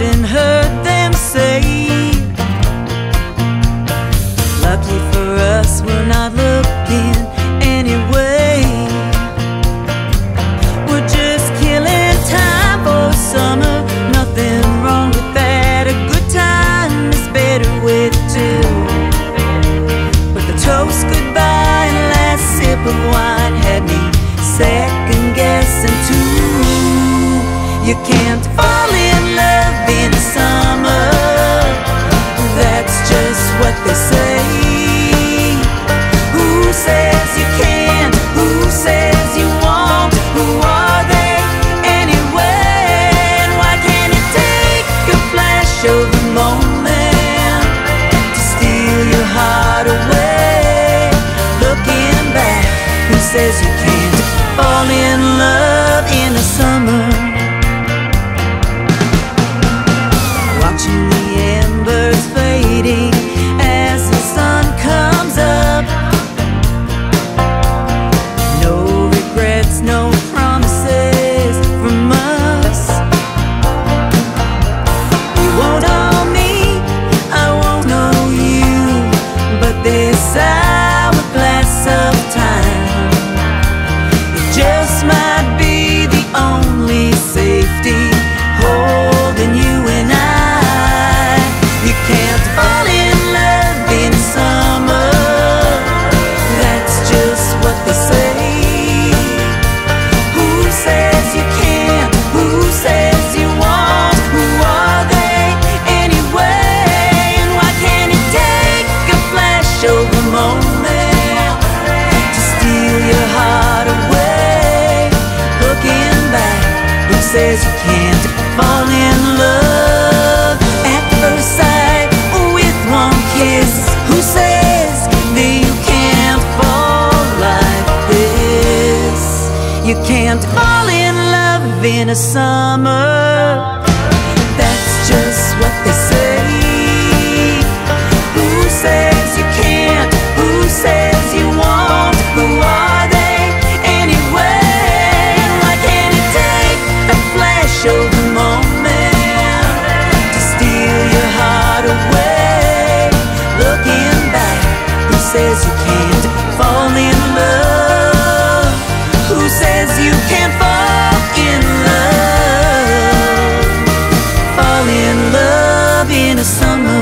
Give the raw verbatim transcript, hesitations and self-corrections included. often heard them say, lucky for us we're not looking anyway. We're just killing time for summer, nothing wrong with that. A good time is better with two, but the toast goodbye and last sip of wine had me second guessing too. You can't fall in love in the summer, that's just what they say. Who says you can? Who says you won't? Who are they anyway? And why can't it take a flash of a moment to steal your heart away? Looking back, who says you can't fall in love in the summer? Watching the embers fading as the sun comes up, no regrets, no promises from us. You won't know me, I won't know you, but this hourglass of time, it just might be the only safety holding you and I. Can't fall in love in summer, that's just what they say. Who says you can't? Who says you won't? Who are they anyway? And why can't it take a flash of a moment to steal your heart away? Looking back, who says you can't fall in love at first sight? Who says that you can't fall like this? You can't fall in love in a summer, that's just what they say. Who says you can't? Who says you won't? Who are they anyway? And why can't it take a flash of a moment to steal your heart away? Who says you can't fall in love? Who says you can't fall in love? Fall in love in a summer.